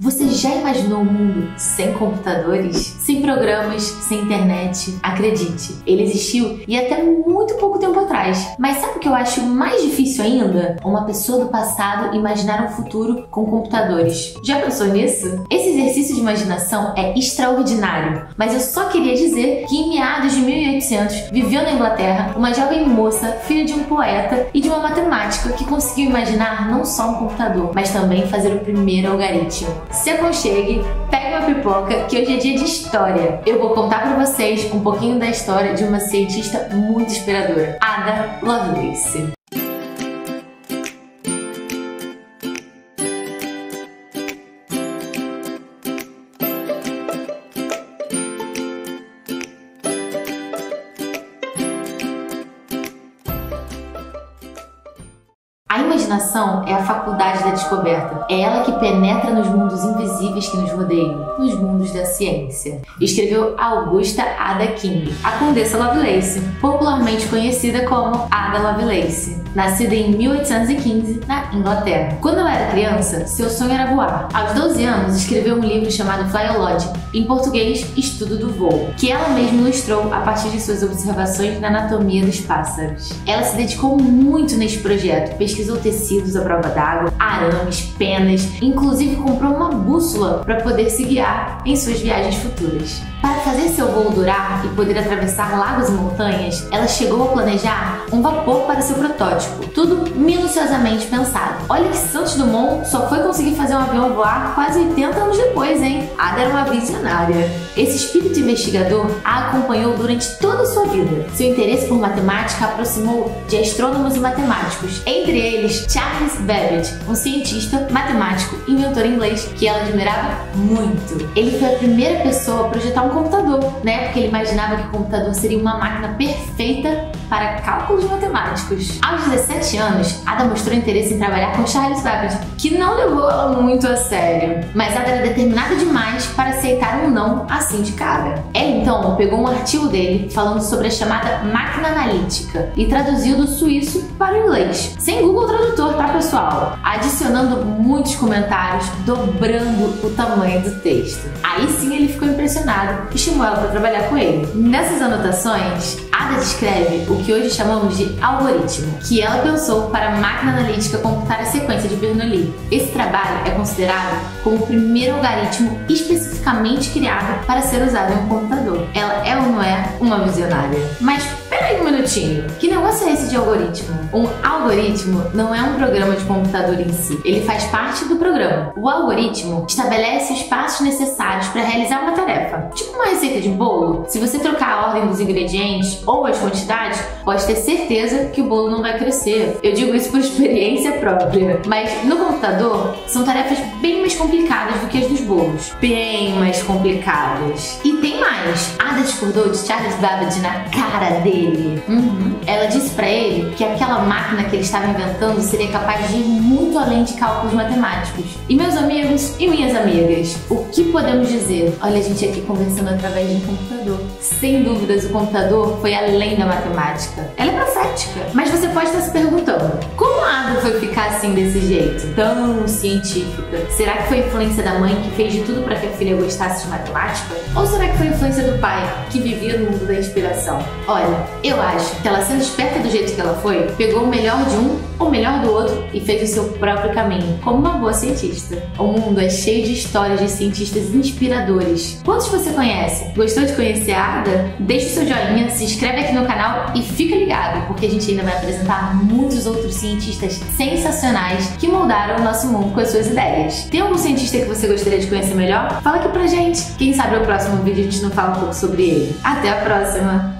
Você já imaginou um mundo sem computadores? Sem programas, sem internet? Acredite, ele existiu e até muito pouco tempo atrás. Mas sabe o que eu acho mais difícil ainda? Uma pessoa do passado imaginar um futuro com computadores. Já pensou nisso? Esse exercício de imaginação é extraordinário, mas eu só queria dizer que em meados de 1800 viveu na Inglaterra uma jovem moça, filha de um poeta e de uma matemática que conseguiu imaginar não só um computador, mas também fazer o primeiro algoritmo. Se aconchegue, pegue uma pipoca, que hoje é dia de história. Eu vou contar pra vocês um pouquinho da história de uma cientista muito inspiradora, Ada Lovelace. A imaginação é a faculdade da descoberta. É ela que penetra nos mundos invisíveis que nos rodeiam, nos mundos da ciência. Escreveu Augusta Ada King, a Condessa Lovelace, popularmente conhecida como Ada Lovelace, nascida em 1815 na Inglaterra. Quando ela era criança, seu sonho era voar. Aos 12 anos, escreveu um livro chamado Flyology, em português, Estudo do Voo, que ela mesma ilustrou a partir de suas observações na anatomia dos pássaros. Ela se dedicou muito neste projeto, pesquisou tecidos à prova d'água, arames, penas, inclusive comprou uma bússola para poder se guiar em suas viagens futuras. Para fazer seu voo durar e poder atravessar lagos e montanhas, ela chegou a planejar um vapor para seu protótipo, tudo minuciosamente pensado. Olha que Santos Dumont só foi conseguir fazer um avião voar quase 80 anos depois, hein? Ada era uma visionária. Esse espírito investigador a acompanhou durante toda a sua vida. Seu interesse por matemática a aproximou de astrônomos e matemáticos, entre eles Charles Babbage, um cientista, matemático e inventor inglês que ela admirava muito. Ele foi a primeira pessoa a projetar um computador, né? Porque ele imaginava que o computador seria uma máquina perfeita para cálculos matemáticos. Aos 17 anos, Ada mostrou interesse em trabalhar com Charles Babbage, que não levou ela muito a sério. Mas Ada era determinada demais para aceitar um não assim de cara. Ela então pegou um artigo dele falando sobre a chamada máquina analítica e traduziu do suíço para o inglês, sem Google Tradutor, tá pessoal? Adicionando muitos comentários, dobrando o tamanho do texto. Aí sim ele ficou impressionado e chamou ela para trabalhar com ele. Nessas anotações, Ada descreve o que hoje chamamos de algoritmo, que ela pensou para a máquina analítica computar a sequência de Bernoulli. Esse trabalho é considerado como o primeiro algoritmo especificamente criado para ser usado em um computador. Ela é ou não é uma visionária? Mas peraí um minutinho, que negócio é esse de algoritmo? Um algoritmo não é um programa de computador em si, ele faz parte do programa. O algoritmo estabelece os passos necessários para realizar uma tarefa, tipo uma receita de bolo. Se você trocar a ordem dos ingredientes ou as quantidades, pode ter certeza que o bolo não vai crescer. Eu digo isso por experiência própria. Mas no computador, são tarefas bem mais complicadas do que as dos bolos. Bem mais complicadas. E tem mais. Ada discordou de Charles Babbage na cara dele. Ela disse pra ele que aquela máquina que ele estava inventando seria capaz de ir muito além de cálculos matemáticos. E meus amigos e minhas amigas, o que podemos dizer? Olha a gente aqui conversando através de um computador. Sem dúvidas, o computador foi além da matemática. Ela é profética. Mas você pode estar se perguntando, como a Ada foi ficar assim desse jeito? Tão científica. Será que foi a influência da mãe que fez de tudo para que a filha gostasse de matemática? Ou será que foi a influência do pai que vivia no mundo da inspiração? Olha, eu acho que ela, sendo esperta do jeito que ela foi, pegou o melhor de um, o melhor do outro e fez o seu próprio caminho, como uma boa cientista. O mundo é cheio de histórias de cientistas inspiradores. Quantos você conhece? Gostou de conhecer a Ada? Deixa o seu joinha, se inscreve aqui no canal e fica ligado, porque a gente ainda vai apresentar muitos outros cientistas sensacionais que moldaram o nosso mundo com as suas ideias. Tem algum cientista que você gostaria de conhecer melhor? Fala aqui pra gente! Quem sabe no próximo vídeo a gente não fala um pouco sobre ele. Até a próxima!